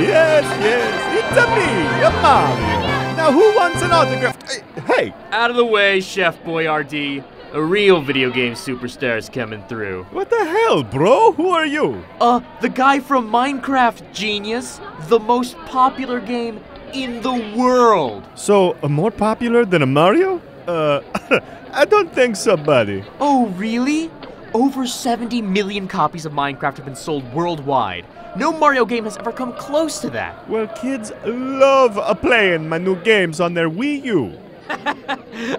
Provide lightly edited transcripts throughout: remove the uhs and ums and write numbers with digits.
Yes, yes, it's a me, a Mario. Now who wants an autograph? Hey! Out of the way, Chef Boyardee. A real video game superstar's coming through. What the hell, bro? Who are you? The guy from Minecraft, genius. The most popular game in the world. So, more popular than a Mario? I don't think so, buddy. Oh, really? Over 70 million copies of Minecraft have been sold worldwide. No Mario game has ever come close to that. Well, kids love playing my new games on their Wii U.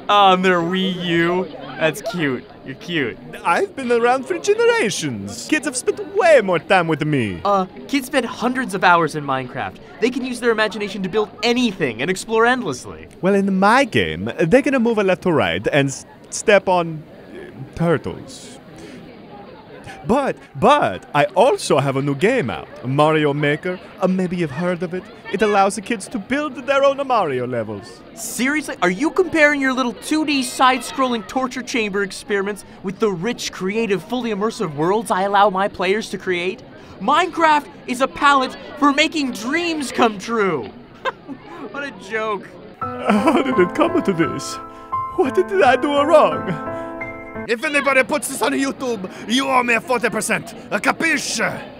On their Wii U? That's cute. You're cute. I've been around for generations. Kids have spent way more time with me. Kids spend hundreds of hours in Minecraft. They can use their imagination to build anything and explore endlessly. Well, in my game, they're gonna move a left to right and step on turtles. But, I also have a new game out, Mario Maker. Maybe you've heard of it. It allows the kids to build their own Mario levels. Seriously? Are you comparing your little 2D side-scrolling torture chamber experiments with the rich, creative, fully immersive worlds I allow my players to create? Minecraft is a palette for making dreams come true. What a joke. How did it come to this? What did I do wrong? If anybody puts this on YouTube, you owe me a 40%. Capisce?